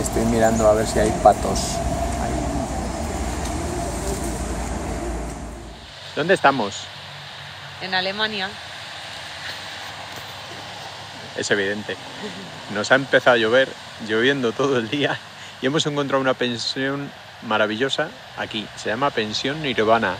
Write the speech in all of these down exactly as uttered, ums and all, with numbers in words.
Estoy mirando a ver si hay patos. ¿Dónde estamos? En Alemania. Es evidente. Nos ha empezado a llover, lloviendo todo el día, y hemos encontrado una pensión maravillosa aquí. Se llama Pensión Nirvana.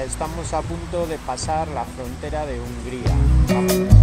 Estamos a punto de pasar la frontera de Hungría. Vamos.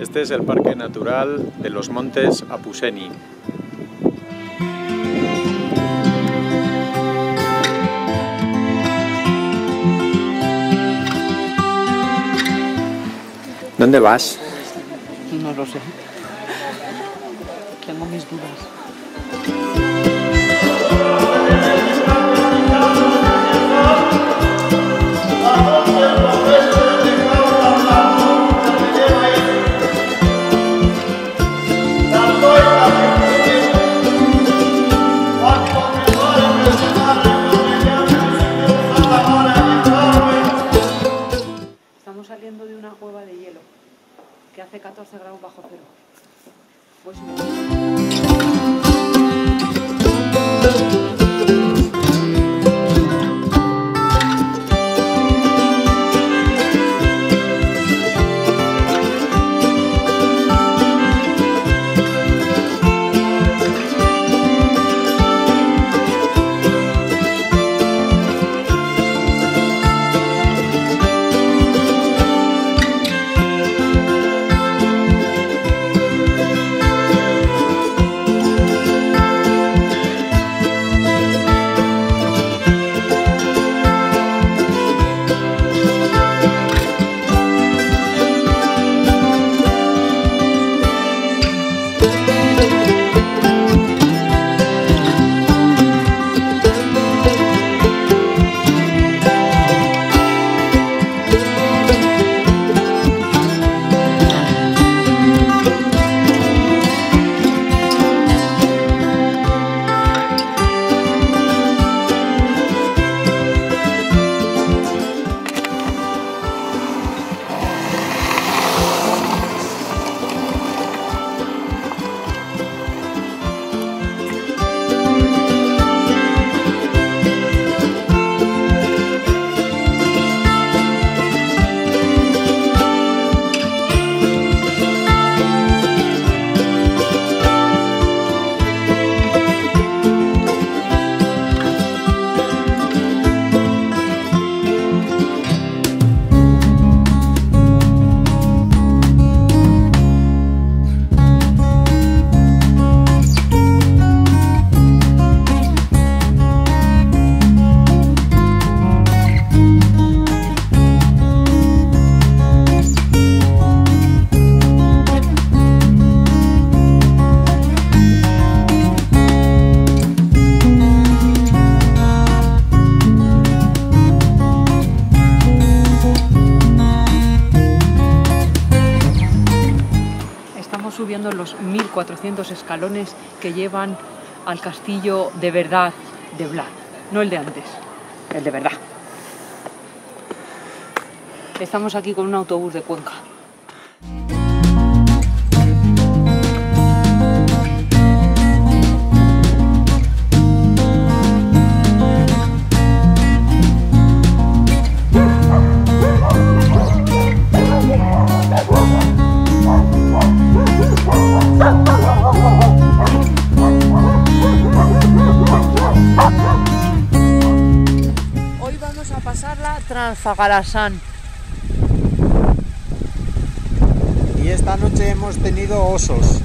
Este es el Parque Natural de los Montes Apuseni. ¿Dónde vas? No lo sé. Tengo mis dudas. que hace catorce grados bajo cero. Pues... los mil cuatrocientos escalones que llevan al castillo de verdad de Vlad, no el de antes, el de verdad. Estamos aquí con un autobús de Cuenca. Transfagarasán. Y esta noche hemos tenido osos.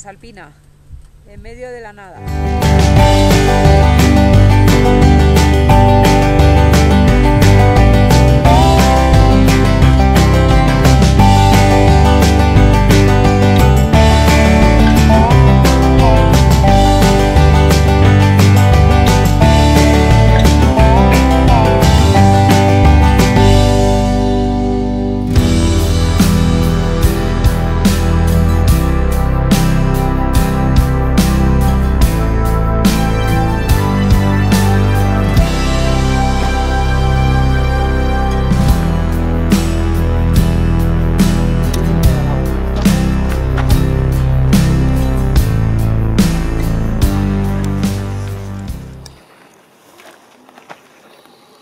transalpina, en medio de la nada.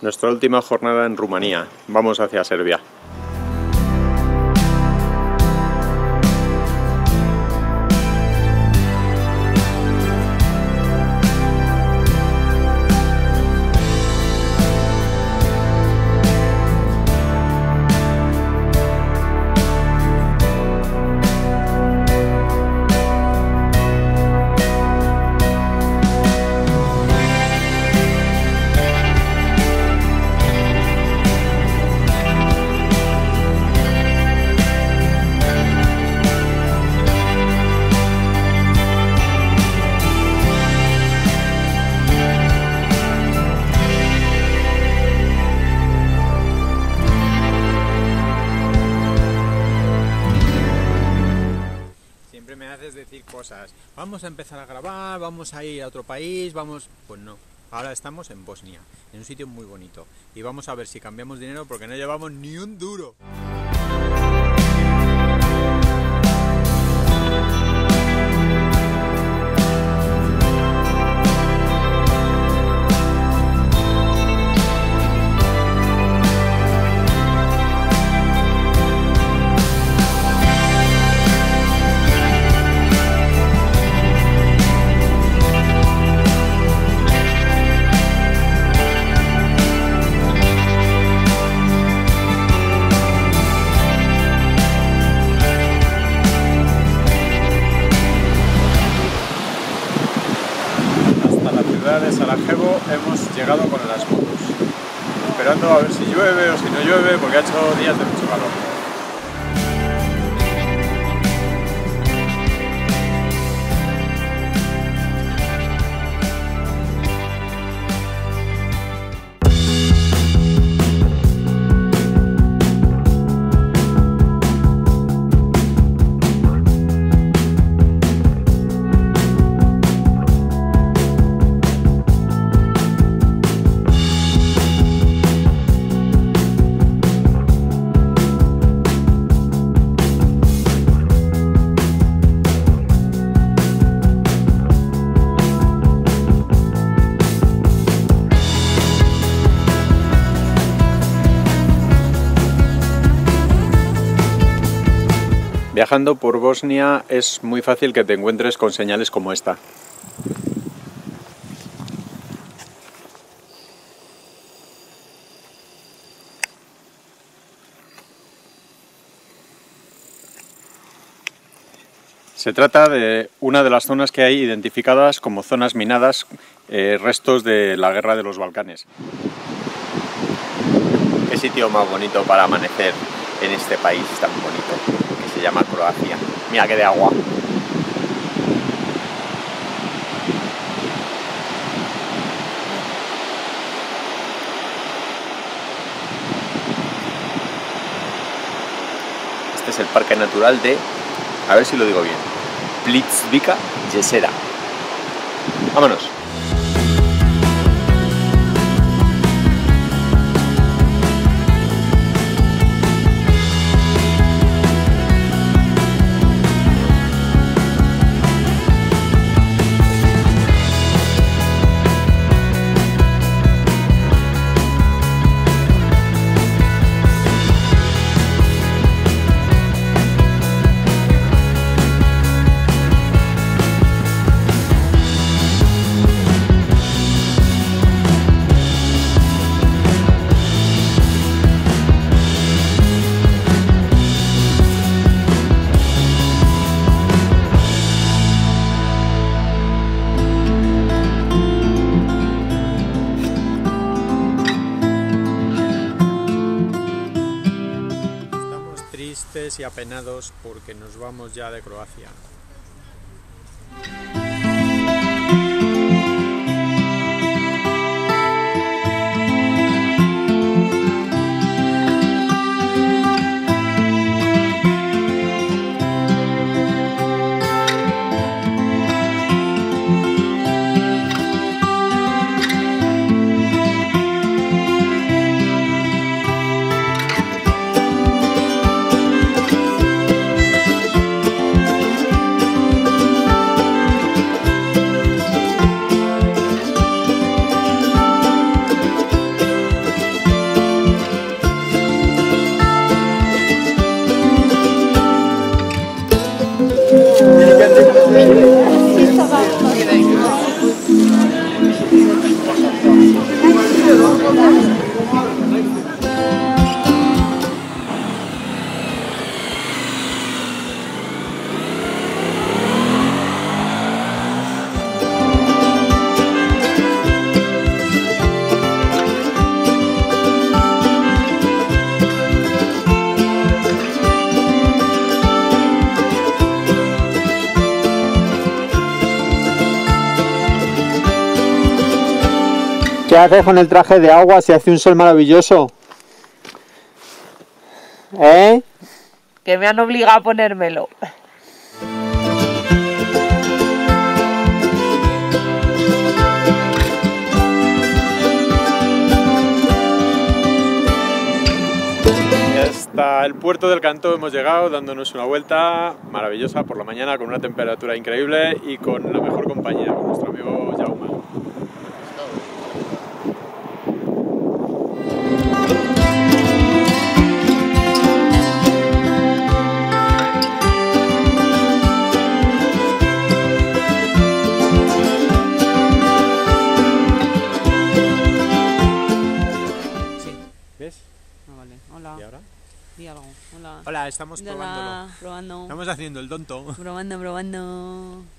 Nuestra última jornada en Rumanía. Vamos hacia Serbia. Vamos a empezar a grabar, vamos a ir a otro país, vamos... Pues no, ahora estamos en Bosnia, en un sitio muy bonito. Y vamos a ver si cambiamos dinero porque no llevamos ni un duro. Llegado con las motos, esperando a ver si llueve o si no llueve, porque ha hecho días de mucho calor. Viajando por Bosnia es muy fácil que te encuentres con señales como esta. Se trata de una de las zonas que hay identificadas como zonas minadas, eh, restos de la Guerra de los Balcanes. Qué sitio más bonito para amanecer en este país tan bonito. Se llama Croacia. Mira que de agua. Este es el parque natural de, a ver si lo digo bien, Plitvice Jezera. Vámonos. tristes y apenados porque nos vamos ya de Croacia. ¿Qué haces con el traje de agua si hace un sol maravilloso? ¿Eh? Que me han obligado a ponérmelo. Hasta el Puerto del Cantó hemos llegado, dándonos una vuelta maravillosa por la mañana con una temperatura increíble y con la mejor compañía, con nuestro amigo Jaume. Hola, estamos probándolo. Hola, probando. Estamos haciendo el tonto. Probando, probando.